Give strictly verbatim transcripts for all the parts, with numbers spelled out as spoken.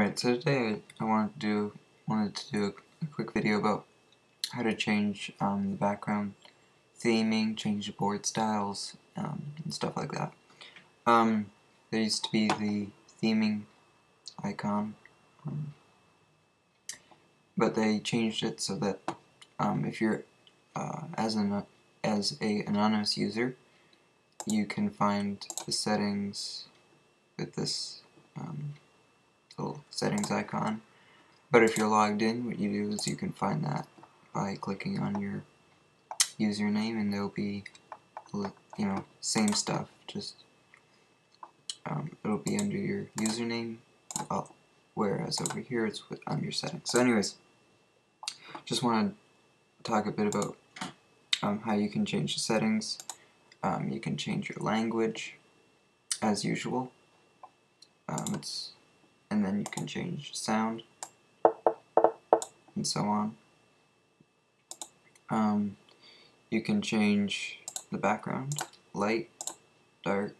Alright, so today I wanted to do wanted to do a, a quick video about how to change um, the background theming, change the board styles, um, and stuff like that. Um, there used to be the theming icon, um, but they changed it so that um, if you're uh, as an as a anonymous user, you can find the settings with this um, little settings icon. But if you're logged in, what you do is you can find that by clicking on your username, and there'll be, you know, same stuff. Just um, it'll be under your username, well, whereas over here it's with, under your settings. So, anyways, just want to talk a bit about um, how you can change the settings. Um, you can change your language, as usual. Um, it's and then you can change sound and so on. Um, you can change the background, light, dark,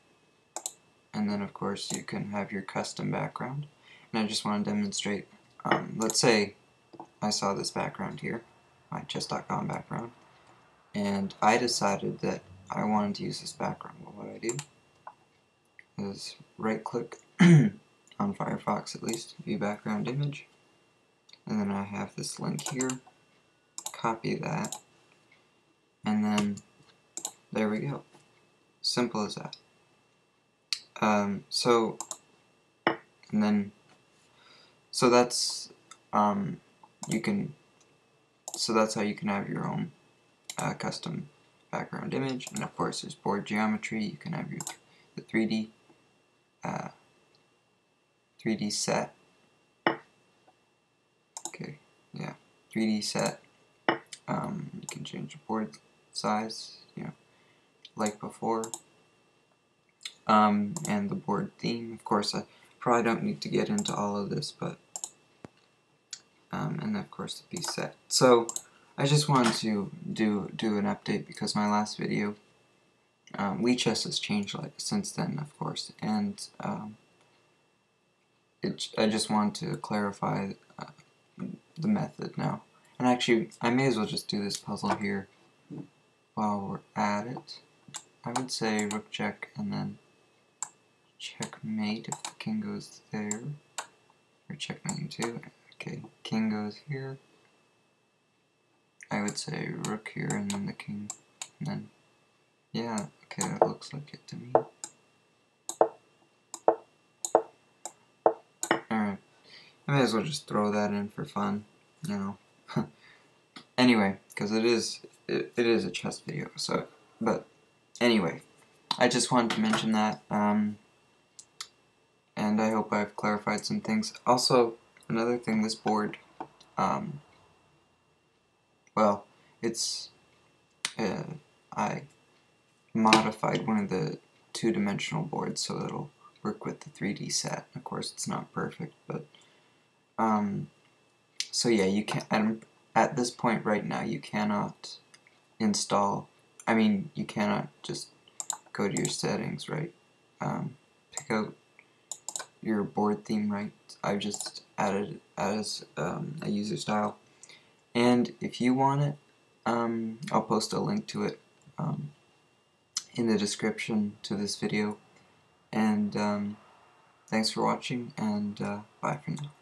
and then of course you can have your custom background. And I just want to demonstrate, um, let's say I saw this background here, my chess dot com background, and I decided that I wanted to use this background. Well, what I do is right click on Firefox, at least, view background image, and then I have this link here, copy that, and then there we go. Simple as that. Um, so and then so that's um, you can so that's how you can have your own uh, custom background image. And of course there's board geometry. You can have your the three D uh, three D set. Okay, yeah, three D set. Um, you can change the board size, you know, like before. Um, and the board theme. Of course, I probably don't need to get into all of this, but um, and of course the piece set. So I just wanted to do do an update because my last video, um, lichess has changed like since then, of course, and um, it, I just want to clarify uh, the method now. And actually, I may as well just do this puzzle here while we're at it. I would say rook check and then checkmate if the king goes there. Or checkmating too. Okay, king goes here. I would say rook here and then the king. And then, yeah, okay, that looks like it to me. Alright, I may as well just throw that in for fun, you know. Anyway, because it is it, it is a chess video, so but anyway, I just wanted to mention that, um, and I hope I've clarified some things. Also, another thing, this board, um, well, it's uh, I modified one of the two-dimensional boards so it'll work with the three D set. Of course, it's not perfect, but um, so yeah, you can. I'm, At this point right now, you cannot install, I mean, you cannot just go to your settings, right? Um, pick out your board theme, right? I've just added it as um, a user style. And if you want it, um, I'll post a link to it um, in the description to this video. And um, thanks for watching, and uh, bye for now.